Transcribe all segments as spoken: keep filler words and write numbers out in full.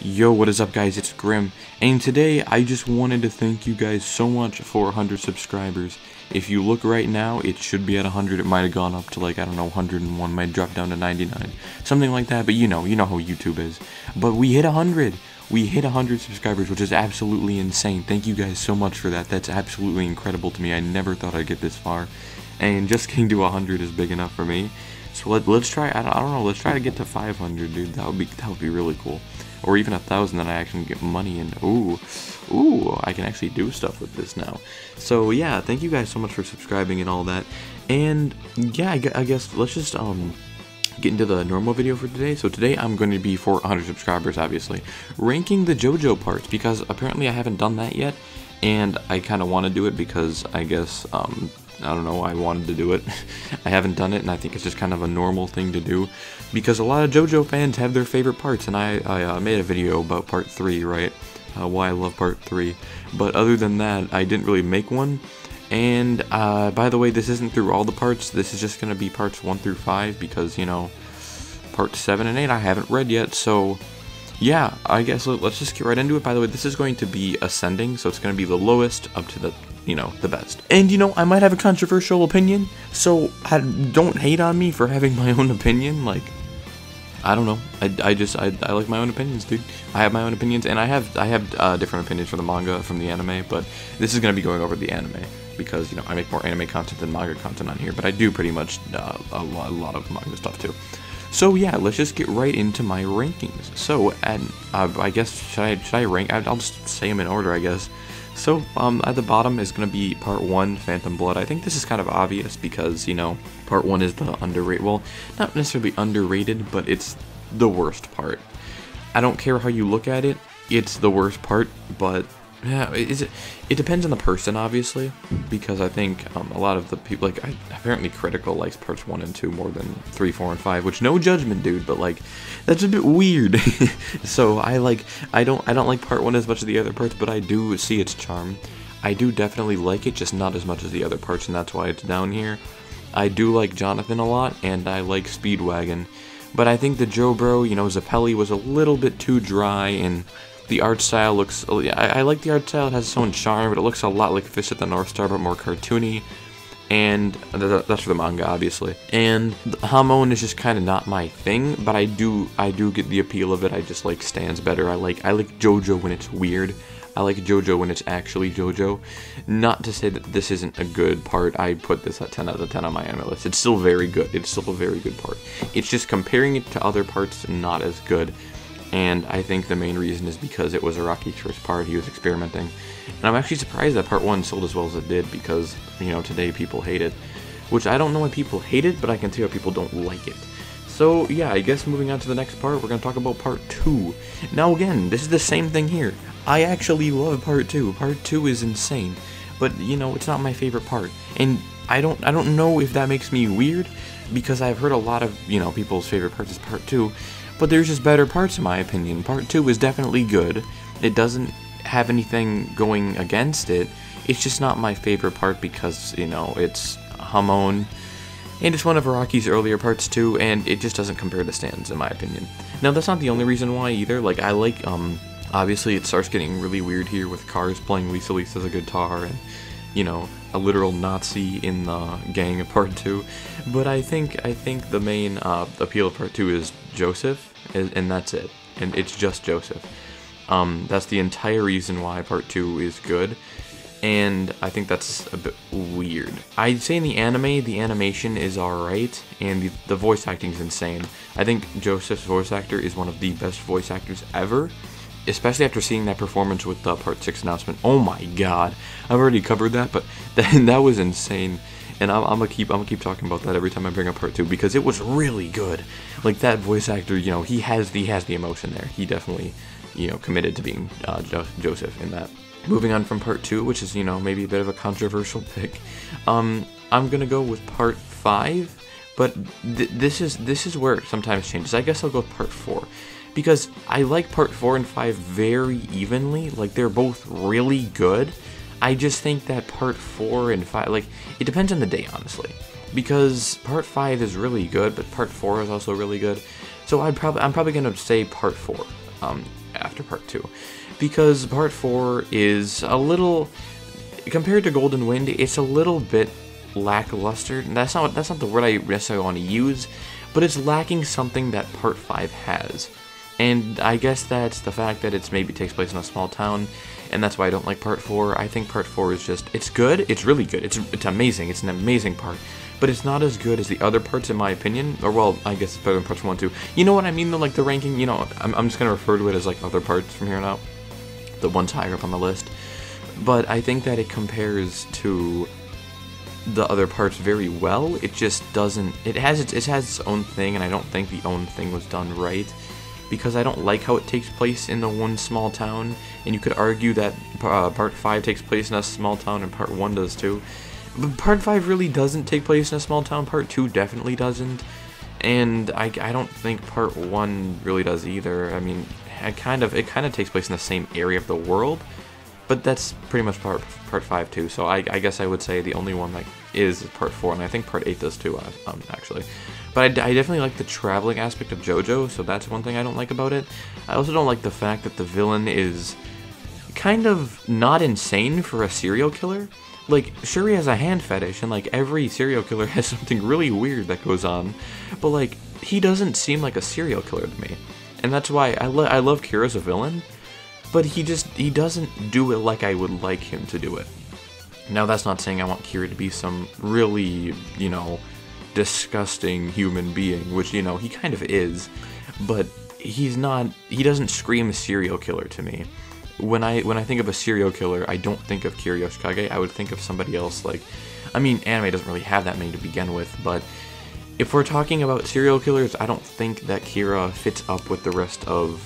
Yo, what is up guys, it's Grim, and today I just wanted to thank you guys so much for one hundred subscribers. If you look right now, it should be at one hundred, it might have gone up to like, I don't know, one hundred and one, might drop down to ninety-nine, something like that, but you know, you know how YouTube is. But we hit one hundred! We hit one hundred subscribers, which is absolutely insane. Thank you guys so much for that, that's absolutely incredible to me, I never thought I'd get this far. And just getting to one hundred is big enough for me. So let, let's try, I don't, I don't know, let's try to get to five hundred, dude, that would be, that would be really cool. Or even a thousand that I actually get money in. Ooh, ooh, I can actually do stuff with this now. So yeah, thank you guys so much for subscribing and all that. And yeah, I, gu I guess let's just um get into the normal video for today. So today I'm going to be, for one hundred subscribers obviously, ranking the JoJo parts, because apparently I haven't done that yet. And I kind of want to do it because I guess, um, I don't know, I wanted to do it. I haven't done it, and I think it's just kind of a normal thing to do, because a lot of JoJo fans have their favorite parts, and I, I uh, made a video about part three, right? Uh, why I love part three. But other than that, I didn't really make one. And, uh, by the way, this isn't through all the parts, this is just going to be parts one through five, because, you know, parts seven and eight I haven't read yet, so... yeah, I guess let's just get right into it. By the way, this is going to be ascending, so it's going to be the lowest up to the, you know, the best. And, you know, I might have a controversial opinion, so I don't hate on me for having my own opinion. Like, I don't know. I, I just, I, I like my own opinions, dude. I have my own opinions, and I have, I have uh, different opinions from the manga, from the anime, but this is going to be going over the anime, because, you know, I make more anime content than manga content on here, but I do pretty much uh, a, lot, a lot of manga stuff, too. So yeah, let's just get right into my rankings. So, and uh, I guess, should I, should I rank? I'll just say them in order, I guess. So, um, at the bottom is going to be part one, Phantom Blood. I think this is kind of obvious because, you know, part one is the underrated, well, not necessarily underrated, but it's the worst part. I don't care how you look at it, it's the worst part, but... yeah, is it, it depends on the person, obviously, because I think um, a lot of the people, like, I, apparently Critical likes parts one and two more than three, four, and five, which, no judgment, dude, but, like, that's a bit weird. So, I, like, I don't, I don't like part one as much as the other parts, but I do see its charm. I do definitely like it, just not as much as the other parts, and that's why it's down here. I do like Jonathan a lot, and I like Speedwagon, but I think the Joe Bro, you know, Zappelli was a little bit too dry, and... the art style looks... I, I like the art style, it has its own charm, but it looks a lot like Fist at the North Star, but more cartoony. And th that's for the manga, obviously. And Hamon is just kind of not my thing, but I do I do get the appeal of it. I just like stands better. I like I like JoJo when it's weird. I like JoJo when it's actually JoJo. Not to say that this isn't a good part. I put this at ten out of ten on my anime list. It's still very good. It's still a very good part. It's just comparing it to other parts, not as good. And I think the main reason is because it was Araki's first part, he was experimenting. And I'm actually surprised that part one sold as well as it did, because, you know, today people hate it. Which, I don't know why people hate it, but I can see how people don't like it. So, yeah, I guess moving on to the next part, we're going to talk about part two. Now, again, this is the same thing here. I actually love part two. Part two is insane. But, you know, it's not my favorite part. And I don't, I don't know if that makes me weird, because I've heard a lot of, you know, people's favorite parts is part two. But there's just better parts, in my opinion. Part two is definitely good. It doesn't have anything going against it. It's just not my favorite part because, you know, it's Hamon. And it's one of Araki's earlier parts, too, and it just doesn't compare to stands, in my opinion. Now, that's not the only reason why, either. Like, I like, um, obviously it starts getting really weird here with Cars playing Lisa Lisa's a guitar and, you know, a literal Nazi in the gang of part two. But I think I think the main uh, appeal of part two is Joseph, and, and that's it. And it's just Joseph. Um, that's the entire reason why part two is good. And I think that's a bit weird. I'd say in the anime, the animation is alright, and the, the voice acting is insane. I think Joseph's voice actor is one of the best voice actors ever. Especially after seeing that performance with the part six announcement. Oh my god. I've already covered that, but that, that was insane. And I'm, I'm gonna keep, I'm gonna keep talking about that every time I bring up part two, because it was really good. Like, that voice actor, you know, he has the, he has the emotion there. He definitely, you know, committed to being uh, jo Joseph in that. Moving on from part two, which is, you know, maybe a bit of a controversial pick. Um, I'm gonna go with part five, but th this is, this is where it sometimes changes. I guess I'll go with part four. Because I like part four and five very evenly, like, they're both really good. I just think that part four and five, like, it depends on the day, honestly. Because part five is really good, but part four is also really good. So I'd probably, I'm probably going to say part four. Um, after part two, because part four is a little, compared to Golden Wind, it's a little bit lackluster. That's not that's not the word I necessarily want to use, but it's lacking something that part five has. And I guess that's the fact that it's maybe takes place in a small town, and that's why I don't like part four. I think part four is just, it's good, it's really good, it's, it's amazing, it's an amazing part, but it's not as good as the other parts in my opinion, or well, I guess it's better than parts one and two. You know what I mean though, like the ranking, you know, I'm, I'm just going to refer to it as like other parts from here on out, the ones higher up on the list, but I think that it compares to the other parts very well. It just doesn't, it has its, it has its own thing, and I don't think the own thing was done right, because I don't like how it takes place in the one small town, and you could argue that uh, part five takes place in a small town and part one does too, but part five really doesn't take place in a small town, part two definitely doesn't, and I, I don't think part one really does either. I mean, it kind of, it kind of takes place in the same area of the world, but that's pretty much part, part five too, so I, I guess I would say the only one that is part four, and I think part eight does too, um, actually. But I, I definitely like the traveling aspect of JoJo, so that's one thing I don't like about it. I also don't like the fact that the villain is kind of not insane for a serial killer. Like, sure, he has a hand fetish, and like every serial killer has something really weird that goes on, but like, he doesn't seem like a serial killer to me. And that's why I, lo I love Kira as a villain, but he just, he doesn't do it like I would like him to do it. Now, that's not saying I want Kira to be some really, you know, disgusting human being, which, you know, he kind of is, but he's not, he doesn't scream serial killer to me. When I when I think of a serial killer, I don't think of Kira Yoshikage, I would think of somebody else, like, I mean, anime doesn't really have that many to begin with, but if we're talking about serial killers, I don't think that Kira fits up with the rest of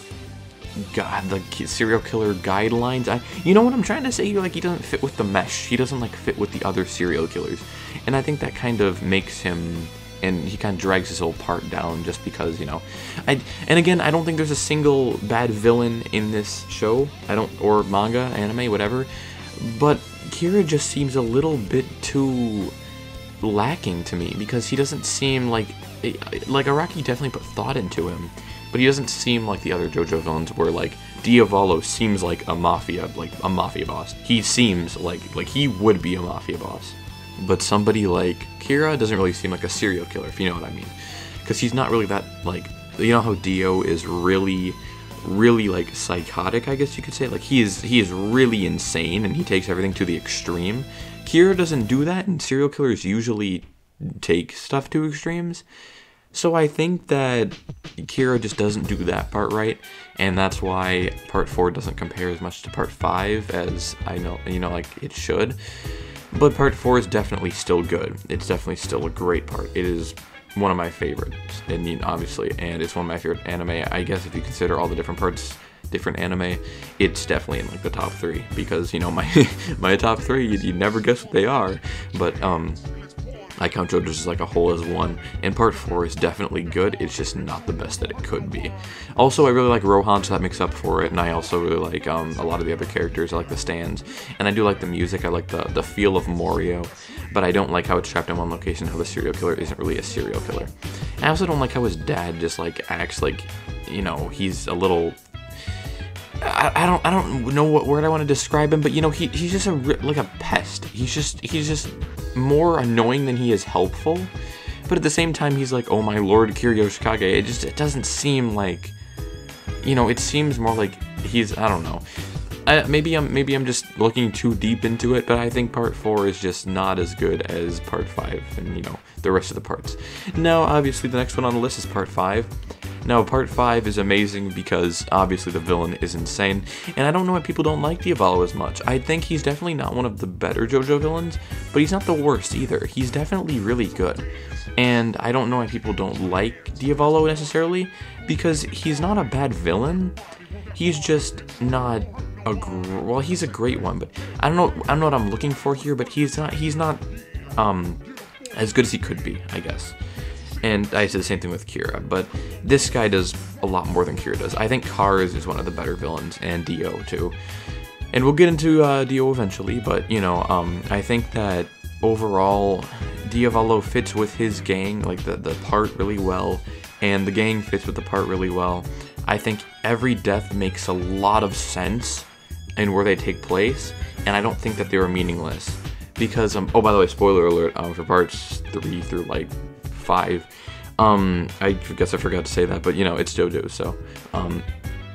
God, the serial killer guidelines. I, you know what I'm trying to say? Like, he doesn't fit with the mesh. He doesn't, like, fit with the other serial killers. And I think that kind of makes him, and he kind of drags his whole part down just because, you know. I, and again, I don't think there's a single bad villain in this show. I don't, or manga, anime, whatever. But Kira just seems a little bit too lacking to me, because he doesn't seem like, like, Araki definitely put thought into him, but he doesn't seem like the other JoJo villains, where like Diavolo seems like a mafia, like a mafia boss. He seems like like he would be a mafia boss, but somebody like Kira doesn't really seem like a serial killer, if you know what I mean, because he's not really that, like, you know how Dio is really, really like psychotic, I guess you could say. Like he is he is really insane, and he takes everything to the extreme. Kira doesn't do that, and serial killers usually take stuff to extremes. So I think that Kira just doesn't do that part right, and that's why part four doesn't compare as much to part five as I know, you know, like it should. But part four is definitely still good. It's definitely still a great part. It is one of my favorites, and, you know, obviously, and it's one of my favorite anime. I guess if you consider all the different parts, different anime, it's definitely in like the top three, because, you know, my my top three, you, you never guess what they are, but, um... I count JoJo's as like a whole as one, and part four is definitely good, it's just not the best that it could be. Also, I really like Rohan, so that makes up for it, and I also really like um, a lot of the other characters. I like the stands, and I do like the music, I like the, the feel of Morio, but I don't like how it's trapped in one location, how the serial killer isn't really a serial killer. And I also don't like how his dad just like acts like, you know, he's a little... I, I don't I don't know what word I want to describe him, but, you know, he he's just a like a pest. He's just he's just more annoying than he is helpful. But at the same time, he's like, oh my lord, Kira Yoshikage. It just it doesn't seem like, you know, it seems more like he's, I don't know. I, maybe I'm maybe I'm just looking too deep into it, but I think part four is just not as good as part five, and, you know, the rest of the parts. Now, obviously, the next one on the list is part five. Now, part five is amazing because, obviously, the villain is insane, and I don't know why people don't like Diavolo as much. I think he's definitely not one of the better JoJo villains, but he's not the worst either. He's definitely really good, and I don't know why people don't like Diavolo necessarily, because he's not a bad villain. He's just not a gr well, he's a great one, but I don't know. I don't know what I'm looking for here, but he's not. He's not um, as good as he could be, I guess. And I said the same thing with Kira, but this guy does a lot more than Kira does. I think Cars is one of the better villains, and Dio too. And we'll get into uh, Dio eventually, but, you know, um, I think that overall, Diavolo fits with his gang, like the, the part really well, and the gang fits with the part really well. I think every death makes a lot of sense and where they take place, and I don't think that they were meaningless. Because, um, oh, by the way, spoiler alert, um, for parts three through, like, five, um, I guess I forgot to say that, but, you know, it's JoJo, so, um,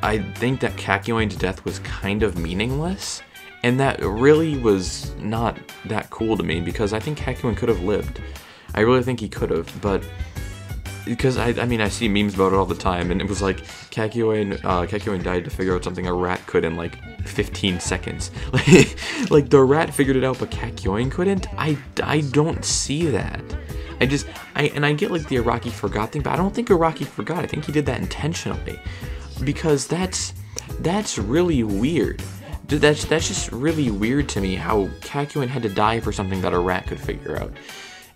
I think that Kakyoin's death was kind of meaningless, and that really was not that cool to me, because I think Kakyoin could have lived. I really think he could have, but, because, I, I mean, I see memes about it all the time, and it was like, Kakyoin, uh, Kakyoin died to figure out something a rat could in, like, fifteen seconds. Like, like the rat figured it out, but Kakyoin couldn't? I, I don't see that. I just, I and I get, like, the Araki forgot thing, but I don't think Araki forgot. I think he did that intentionally. Because that's, that's really weird. That's, that's just really weird to me, how Kakyoin had to die for something that a rat could figure out.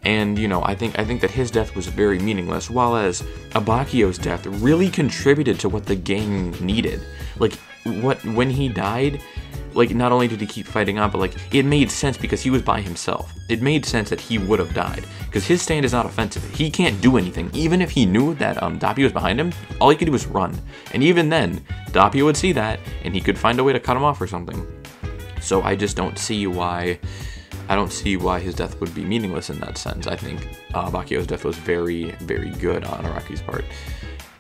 And, you know, I think I think that his death was very meaningless, while as Abbacchio's death really contributed to what the gang needed. Like, what when he died, like, not only did he keep fighting on, but, like, it made sense because he was by himself. It made sense that he would have died, because his stand is not offensive. He can't do anything. Even if he knew that um, Doppio was behind him, all he could do was run. And even then, Doppio would see that, and he could find a way to cut him off or something. So I just don't see why... I don't see why his death would be meaningless in that sense. I think uh, Bakio's death was very, very good on Araki's part.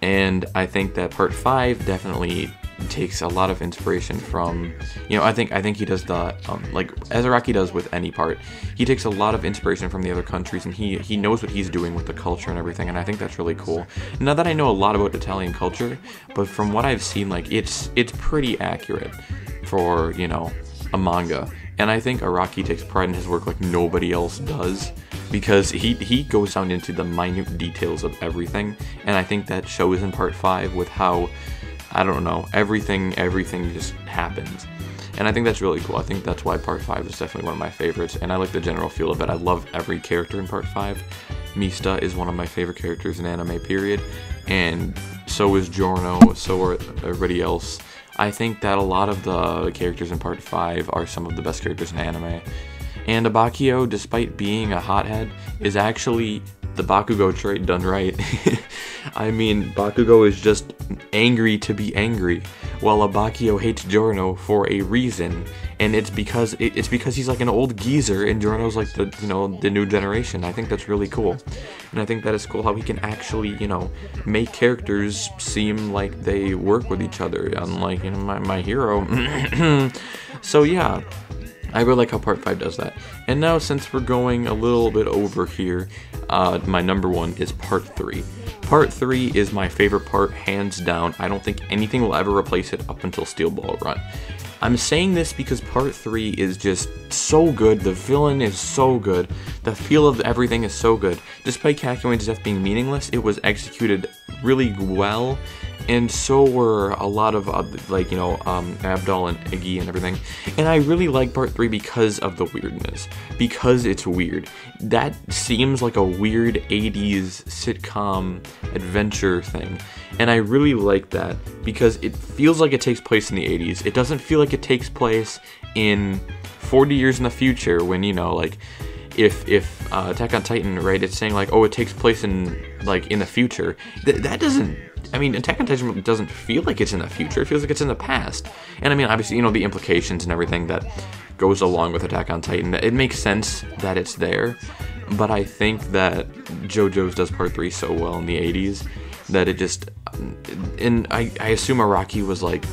And I think that part five definitely takes a lot of inspiration from, you know, I think I think he does the, um, like, as Araki does with any part, he takes a lot of inspiration from the other countries, and he, he knows what he's doing with the culture and everything, and I think that's really cool. Not that I know a lot about Italian culture, but from what I've seen, like, it's it's pretty accurate for, you know, a manga. And I think Araki takes pride in his work like nobody else does, because he, he goes down into the minute details of everything, and I think that shows in part five with how, I don't know, everything, everything just happens. And I think that's really cool. I think that's why part five is definitely one of my favorites, and I like the general feel of it. I love every character in part five. Mista is one of my favorite characters in anime, period, and so is Giorno, so are everybody else. I think that a lot of the characters in part five are some of the best characters in anime. And Abbacchio, despite being a hothead, is actually the Bakugo trait done right. I mean, Bakugo is just angry to be angry, while Abbacchio hates Giorno for a reason. And it's because it, it's because he's like an old geezer, and Giorno's like the, you know, the new generation. I think that's really cool. And I think that is cool how he can actually, you know, make characters seem like they work with each other, unlike, you know, my, my hero. So yeah, I really like how part five does that. And now, since we're going a little bit over here, uh, my number one is part three. Part three is my favorite part, hands down. I don't think anything will ever replace it up until Steel Ball Run. I'm saying this because part three is just so good. The villain is so good. The feel of everything is so good. Despite Kakyoin's death being meaningless, it was executed really well. And so were a lot of, uh, like, you know, um, Abdal and Iggy and everything. And I really like part three because of the weirdness. Because it's weird. That seems like a weird eighties sitcom adventure thing. And I really like that because it feels like it takes place in the eighties. It doesn't feel like it takes place in forty years in the future when, you know, like... If, if uh, Attack on Titan, right, it's saying, like, oh, it takes place in, like, in the future. Th that doesn't, I mean, Attack on Titan doesn't feel like it's in the future. It feels like it's in the past. And, I mean, obviously, you know, the implications and everything that goes along with Attack on Titan, it makes sense that it's there. But I think that JoJo's does Part three so well in the eighties that it just, and I, I assume Araki was, like,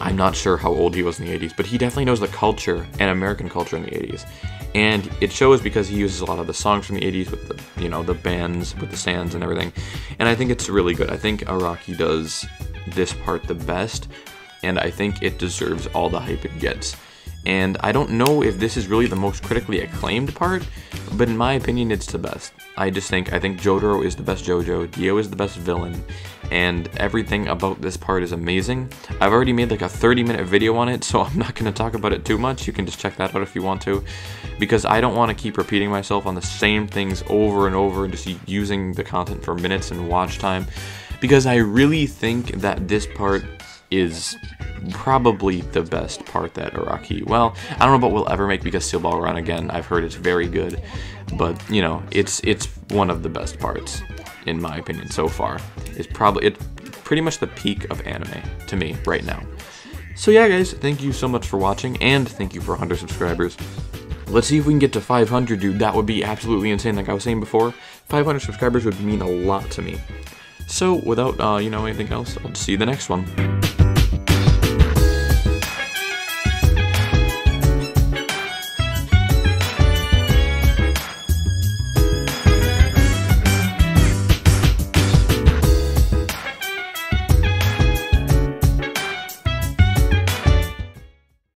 I'm not sure how old he was in the eighties, but he definitely knows the culture and American culture in the eighties. And it shows because he uses a lot of the songs from the eighties with the, you know, the bands, with the stands and everything. And I think it's really good. I think Araki does this part the best, and I think it deserves all the hype it gets. And I don't know if this is really the most critically acclaimed part, but in my opinion, it's the best. I just think, I think Jotaro is the best JoJo, Dio is the best villain, and everything about this part is amazing. I've already made like a thirty minute video on it, so I'm not going to talk about it too much. You can just check that out if you want to, because I don't want to keep repeating myself on the same things over and over and just using the content for minutes and watch time, because I really think that this part is probably the best part that Araki, well, I don't know about we'll ever make, because Steel Ball Run, again, I've heard it's very good, but, you know, it's it's one of the best parts, in my opinion, so far. It's probably, it pretty much the peak of anime to me right now. So yeah guys, thank you so much for watching, and thank you for one hundred subscribers. Let's see if we can get to five hundred, dude. That would be absolutely insane. Like I was saying before, five hundred subscribers would mean a lot to me. So without, uh, you know, anything else, I'll see you in the next one.